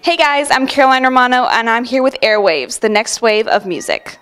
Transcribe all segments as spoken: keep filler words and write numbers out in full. Hey guys, I'm Caroline Romano and I'm here with Airwaves, the next wave of music.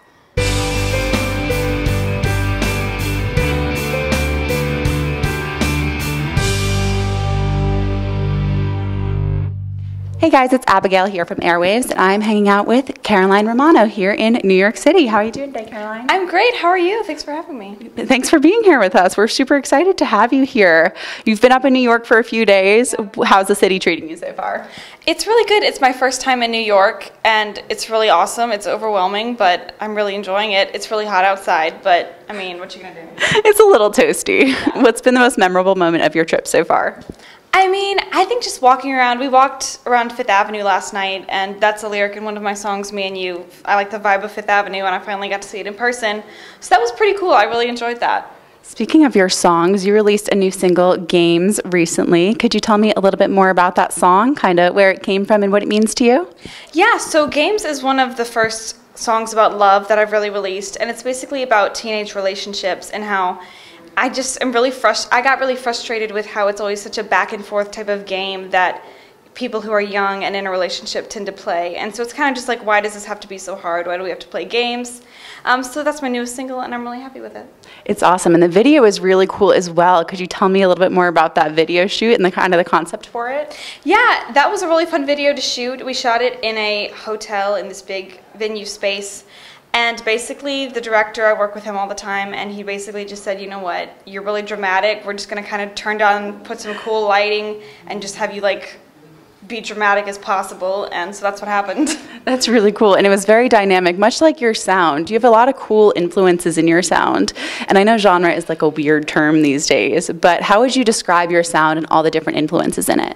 Hey guys, it's Abigail here from Airwaves, and I'm hanging out with Caroline Romano here in New York City. How are you doing today, Caroline? I'm great. How are you? Thanks for having me. Thanks for being here with us. We're super excited to have you here. You've been up in New York for a few days. How's the city treating you so far? It's really good. It's my first time in New York, and it's really awesome. It's overwhelming, but I'm really enjoying it. It's really hot outside, but I mean, what you gonna do? It's a little toasty. Yeah. What's been the most memorable moment of your trip so far? I mean, I think just walking around, we walked around Fifth Avenue last night, and that's a lyric in one of my songs, Me and You. I like the vibe of Fifth Avenue, and I finally got to see it in person. So that was pretty cool. I really enjoyed that. Speaking of your songs, you released a new single, Games, recently. Could you tell me a little bit more about that song, kind of where it came from and what it means to you? Yeah, so Games is one of the first songs about love that I've really released, and it's basically about teenage relationships and how I just am really frust- I got really frustrated with how it's always such a back and forth type of game that people who are young and in a relationship tend to play. And so it's kind of just like, why does this have to be so hard? Why do we have to play games? Um, so that's my newest single, and I'm really happy with it. It's awesome, and the video is really cool as well. Could you tell me a little bit more about that video shoot and the kind of the concept for it? Yeah, that was a really fun video to shoot. We shot it in a hotel in this big venue space. And basically, the director, I work with him all the time, and he basically just said, you know what, you're really dramatic. We're just going to kind of turn down, put some cool lighting, and just have you, like, be dramatic as possible. And so that's what happened. That's really cool. And it was very dynamic, much like your sound. You have a lot of cool influences in your sound. And I know genre is, like, a weird term these days, but how would you describe your sound and all the different influences in it?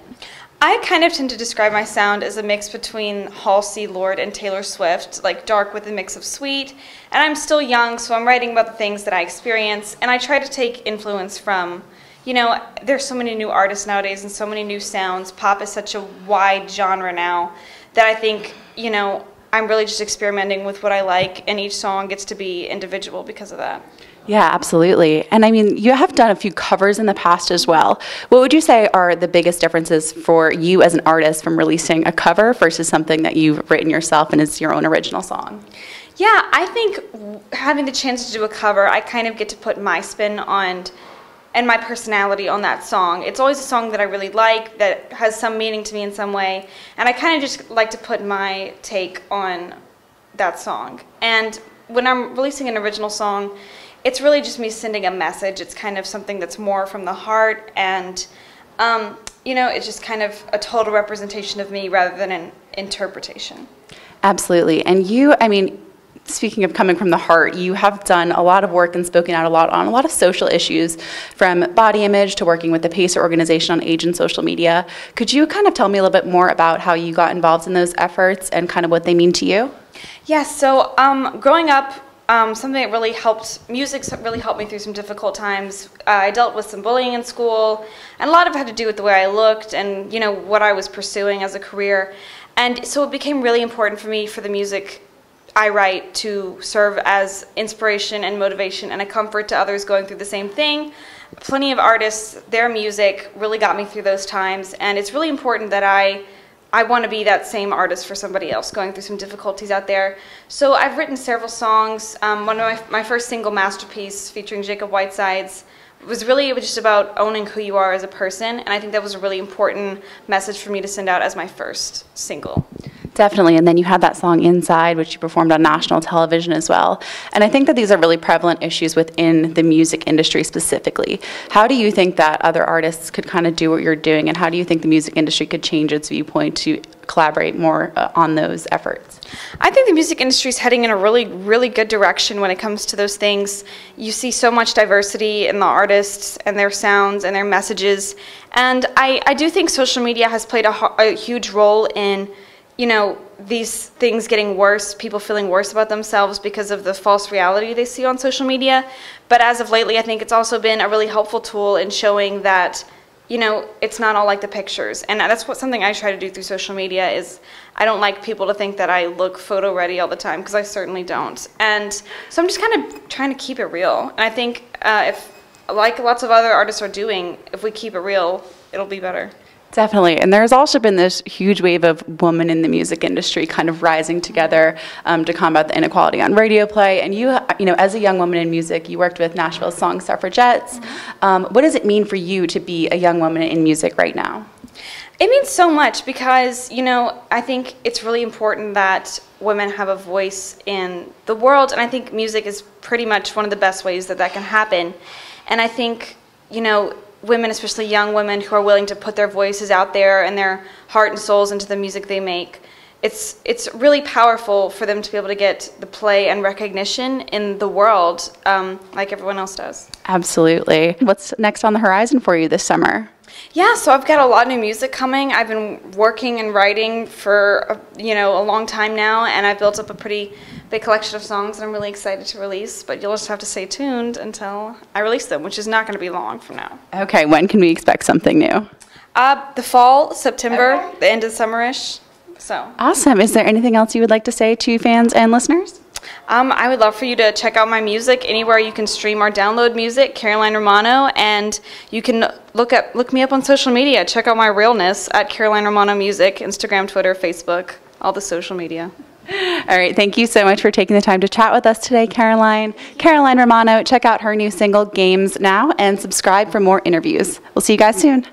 I kind of tend to describe my sound as a mix between Halsey, Lorde, and Taylor Swift, like dark with a mix of sweet. And I'm still young, so I'm writing about the things that I experience, and I try to take influence from, you know, there's so many new artists nowadays and so many new sounds. Pop is such a wide genre now that I think, you know, I'm really just experimenting with what I like, and each song gets to be individual because of that. Yeah, absolutely. And I mean, you have done a few covers in the past as well. What would you say are the biggest differences for you as an artist from releasing a cover versus something that you've written yourself and is your own original song? Yeah, I think having the chance to do a cover, I kind of get to put my spin on and my personality on that song. It's always a song that I really like, that has some meaning to me in some way, and I kind of just like to put my take on that song. And when I'm releasing an original song, it's really just me sending a message. It's kind of something that's more from the heart, and um, you know, it's just kind of a total representation of me rather than an interpretation. Absolutely. And you, I mean, speaking of coming from the heart, you have done a lot of work and spoken out a lot on a lot of social issues, from body image to working with the PACER organization on age and social media. Could you kind of tell me a little bit more about how you got involved in those efforts and kind of what they mean to you? Yes. Yeah, so um, growing up, um, something that really helped, music really helped me through some difficult times. Uh, I dealt with some bullying in school, and a lot of it had to do with the way I looked and, you know, what I was pursuing as a career. And so it became really important for me, for the music I write, to serve as inspiration and motivation and a comfort to others going through the same thing. Plenty of artists, their music really got me through those times, and it's really important that I I want to be that same artist for somebody else going through some difficulties out there. So I've written several songs. Um, one of my, my first single, Masterpiece, featuring Jacob Whitesides, was really it was just about owning who you are as a person, and I think that was a really important message for me to send out as my first single. Definitely, and then you had that song Inside, which you performed on national television as well. And I think that these are really prevalent issues within the music industry specifically. How do you think that other artists could kind of do what you're doing, and how do you think the music industry could change its viewpoint to collaborate more uh, on those efforts? I think the music industry is heading in a really, really good direction when it comes to those things. You see so much diversity in the artists and their sounds and their messages. And I, I do think social media has played a, a huge role in, you know, these things getting worse, people feeling worse about themselves because of the false reality they see on social media. But as of lately, I think it's also been a really helpful tool in showing that, you know, it's not all like the pictures. And that's what something I try to do through social media is I don't like people to think that I look photo ready all the time, because I certainly don't. And so I'm just kind of trying to keep it real. And I think uh, if, like lots of other artists are doing, if we keep it real, it'll be better. Definitely. And there's also been this huge wave of women in the music industry kind of rising together um, to combat the inequality on radio play. And you, you know, as a young woman in music, you worked with Nashville Song Suffragettes. Mm-hmm. Um, what does it mean for you to be a young woman in music right now? It means so much because, you know, I think it's really important that women have a voice in the world. And I think music is pretty much one of the best ways that that can happen. And I think, you know, women, especially young women, who are willing to put their voices out there and their heart and souls into the music they make, it's it's really powerful for them to be able to get the play and recognition in the world um, like everyone else does. Absolutely. What's next on the horizon for you this summer? Yeah, so I've got a lot of new music coming. I've been working and writing for you know a long time now, and I've built up a pretty big collection of songs that I'm really excited to release, but you'll just have to stay tuned until I release them, which is not going to be long from now. Okay, when can we expect something new? Uh, the fall, September, okay. The end of summer-ish. So. Awesome. Is there anything else you would like to say to fans and listeners? Um, I would love for you to check out my music anywhere you can stream or download music, Caroline Romano, and you can look up, look me up on social media. Check out my realness at Caroline Romano Music, Instagram, Twitter, Facebook, all the social media. All right, thank you so much for taking the time to chat with us today, Caroline. Caroline Romano, check out her new single, Games, now, and subscribe for more interviews. We'll see you guys soon.